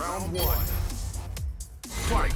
Round one. Fight!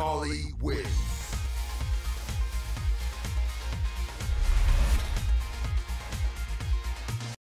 Holly wins.